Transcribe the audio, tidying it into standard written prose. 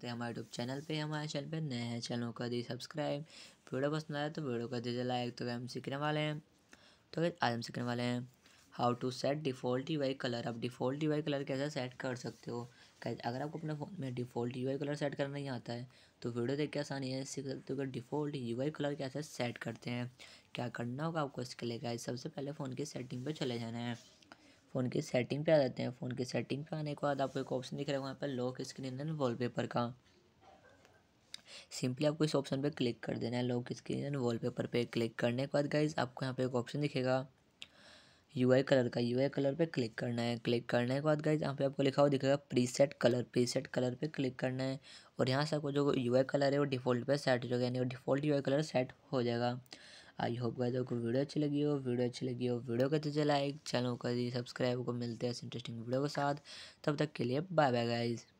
सकते हैं हमारे यूट्यूब चैनल पे। हमारे चैनल पे नए हैं, चैनल को दी सब्सक्राइब। वीडियो पसंद आया तो वीडियो को दीजिए लाइक। तो हम सीखने वाले हैं, तो आज हम सीखने वाले हैं how to set default UI colour. आप डिफ़ॉल्ट यूआई कलर कैसे सेट कर सकते हो। अगर आपको अपने फ़ोन में डिफ़ॉल्ट यूआई कलर सेट करना नहीं आता है तो वीडियो देख के आसानी है सीख सकते हो कि डिफ़ॉल्ट यूआई कलर कैसे सेट करते हैं। क्या करना होगा आपको इसके लिए गाइस, सबसे पहले फ़ोन की सेटिंग पर चले जाना है। फ़ोन की सेटिंग पे आ जाते हैं। फ़ोन की सेटिंग पे आने के बाद आपको एक ऑप्शन दिख रहा है वहाँ पर लॉक स्क्रीन एंड वॉलपेपर का। सिंपली आपको इस ऑप्शन पे क्लिक कर देना है। लॉक स्क्रीन एंड वॉलपेपर पे क्लिक करने के बाद गाइज आपको यहाँ पे एक ऑप्शन दिखेगा यूआई कलर का। यूआई कलर पे क्लिक करना है। क्लिक करने के बाद गाइज यहाँ पे आपको लिखा हुआ दिखेगा प्रीसेट कलर। प्रीसेट कलर पे क्लिक करना है और यहाँ से आपको जो यूआई कलर है वो डिफ़ॉल्ट पे सेट हो जाएगा, यानी वो डिफ़ॉल्ट यूआई कलर सेट हो जाएगा। आई होप गाइस आपको वीडियो अच्छी लगी हो। वीडियो को दीजिए लाइक, चैनल को दीजिए सब्सक्राइब। को मिलते हैं इंटरेस्टिंग वीडियो के साथ, तब तक के लिए बाय बाय गाइस।